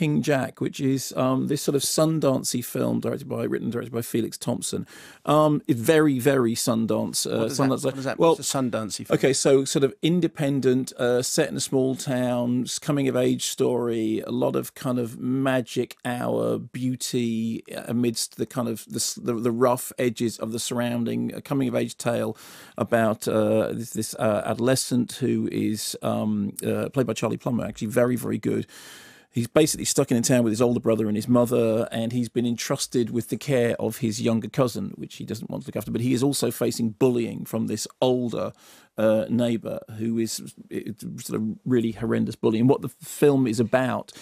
King Jack, which is this sort of Sundance-y film written and directed by Felix Thompson. It's very Sundance. What does that mean? It's a Sundance-y film. Okay, so sort of independent, set in a small town, coming-of-age story, a lot of kind of magic hour beauty amidst the kind of the rough edges of the surrounding, a coming-of-age tale about this adolescent who is played by Charlie Plummer, actually very good. He's basically stuck in a town with his older brother and his mother, and he's been entrusted with the care of his younger cousin, which he doesn't want to look after. But he is also facing bullying from this older neighbour who is sort of really horrendous bullying. What the film is about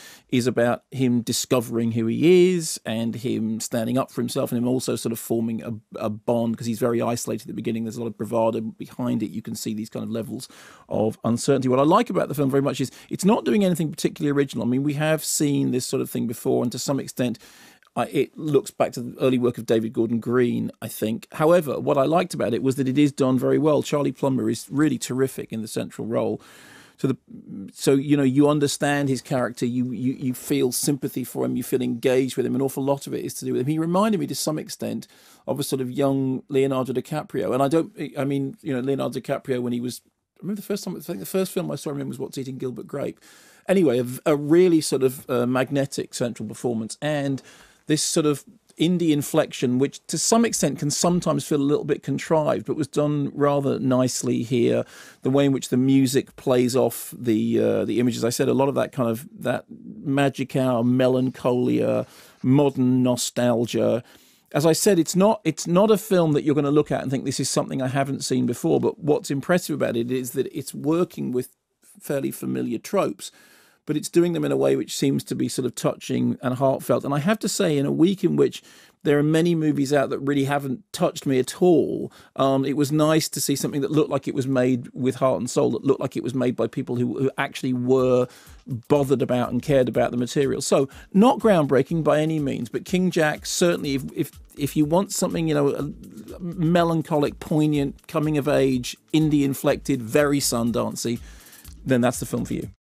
him discovering who he is and him standing up for himself, and him also sort of forming a bond, because he's very isolated at the beginning. There's a lot of bravado behind it. You can see these kind of levels of uncertainty. What I like about the film very much is it's not doing anything particularly original. I mean, we have seen this sort of thing before, and to some extent it looks back to the early work of David Gordon Green, I think. However, what I liked about it was that it is done very well. Charlie Plummer is really terrific in the central role. So you know, you understand his character, you feel sympathy for him, you feel engaged with him. An awful lot of it is to do with him. He reminded me to some extent of a sort of young Leonardo DiCaprio. And Leonardo DiCaprio when he was, I remember the first film I saw him in was What's Eating Gilbert Grape. Anyway, a really sort of magnetic central performance, and this sort of indie inflection, which to some extent can sometimes feel a little bit contrived, but was done rather nicely here. The way in which the music plays off the images, I said a lot of that kind of that magic hour, melancholia, modern nostalgia. As I said, it's not a film that you're going to look at and think this is something I haven't seen before. But what's impressive about it is that it's working with fairly familiar tropes, but it's doing them in a way which seems to be sort of touching and heartfelt. And I have to say, in a week in which there are many movies out that really haven't touched me at all, it was nice to see something that looked like it was made with heart and soul, that looked like it was made by people who actually were bothered about and cared about the material. So not groundbreaking by any means, but King Jack, certainly if you want something, you know, a melancholic, poignant, coming of age, indie inflected, very Sundancey, then that's the film for you.